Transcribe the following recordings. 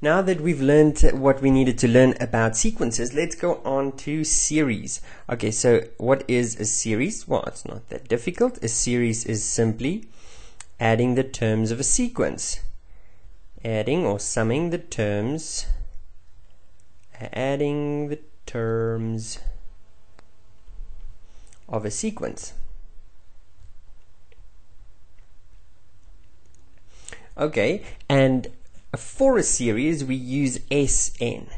Now that we've learned what we needed to learn about sequences, let's go on to series. Okay, so what is a series? Well, it's not that difficult. A series is simply adding the terms of a sequence. Adding or summing the terms. Adding the terms of a sequence. Okay, and for a series we use SN.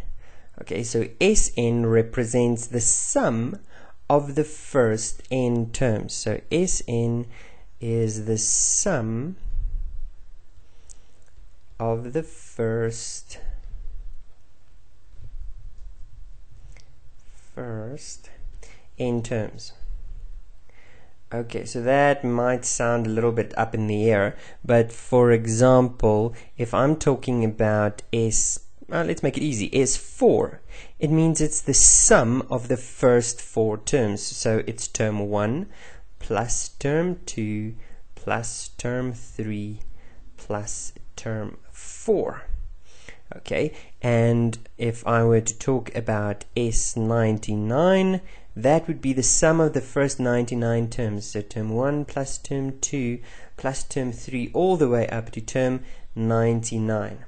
Okay, so SN represents the sum of the first n terms. So SN is the sum of the first n terms. Okay, so that might sound a little bit up in the air, but for example, if I'm talking about let's make it easy, S4, it means it's the sum of the first four terms. So it's term 1 plus term 2 plus term 3 plus term 4. Okay, and if I were to talk about S99, that would be the sum of the first 99 terms. So term 1 plus term 2 plus term 3 all the way up to term 99.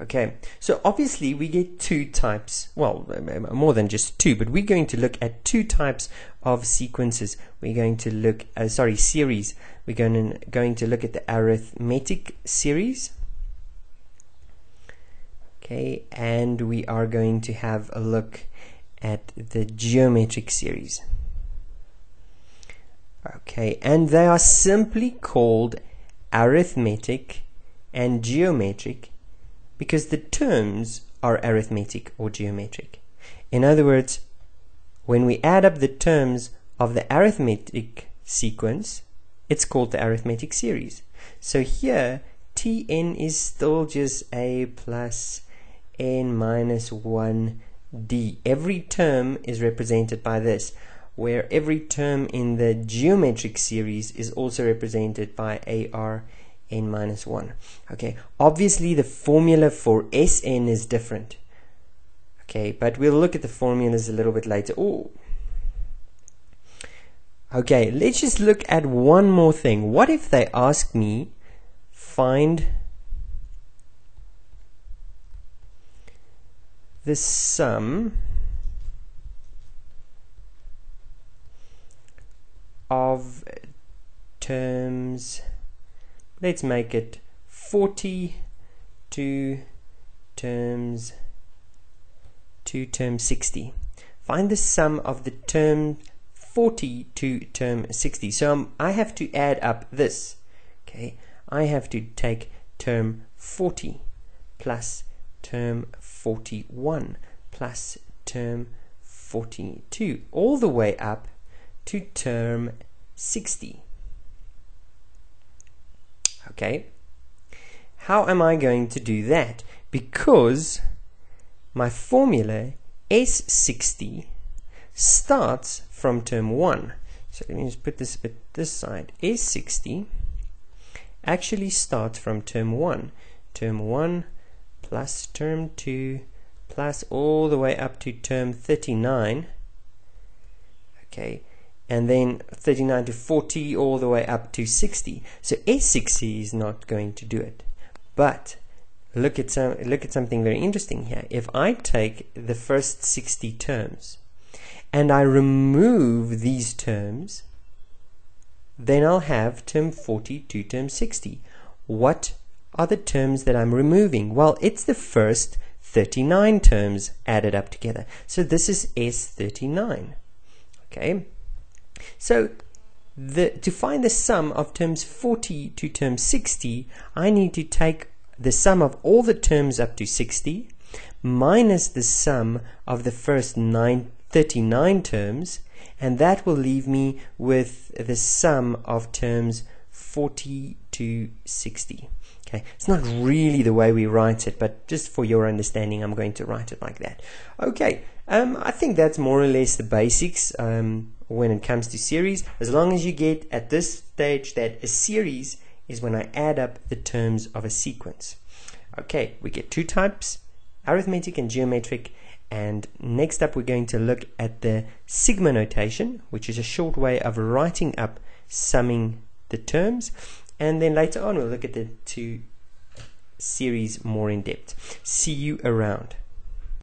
Okay, so obviously we get two types, well, more than just two, but we're going to look at two types of sequences. We're going to look, series. We're going to look at the arithmetic series. Okay, and we are going to have a look at the geometric series. Okay, and they are simply called arithmetic and geometric because the terms are arithmetic or geometric. In other words, when we add up the terms of the arithmetic sequence, it's called the arithmetic series. So here Tn is still just a plus n minus 1 D. Every term is represented by this, where every term in the geometric series is also represented by AR n minus 1. Okay, obviously the formula for SN is different. Okay, but we'll look at the formulas a little bit later. Ooh. Okay, let's just look at one more thing. What if they ask me find the sum of terms, let's make it 42 terms to term 60. Find the sum of the term 40 to term 60. So I have to add up this. Okay, I have to take term 40 plus term 41 plus term 42 all the way up to term 60. Okay, how am I going to do that? Because my formula S60 starts from term 1. So let me just put this a bit this side. S60 actually starts from term 1. Term 1 plus term 2 plus all the way up to term 39. Okay, and then 39 to 40 all the way up to 60. So S60 is not going to do it. But look at something very interesting here. If I take the first 60 terms and I remove these terms, then I'll have term 40 to term 60. What are the terms that I'm removing? Well, it's the first 39 terms added up together. So this is S39. Okay, so to find the sum of terms 40 to term 60, I need to take the sum of all the terms up to 60 minus the sum of the first 39 terms, and that will leave me with the sum of terms 40 to 60. Okay, it's not really the way we write it, but just for your understanding, I'm going to write it like that. Okay, I think that's more or less the basics when it comes to series. As long as you get at this stage that a series is when I add up the terms of a sequence. Okay, we get two types, arithmetic and geometric, and next up we're going to look at the sigma notation, which is a short way of writing up summing the terms, and then later on we'll look at the two series more in depth. See you around.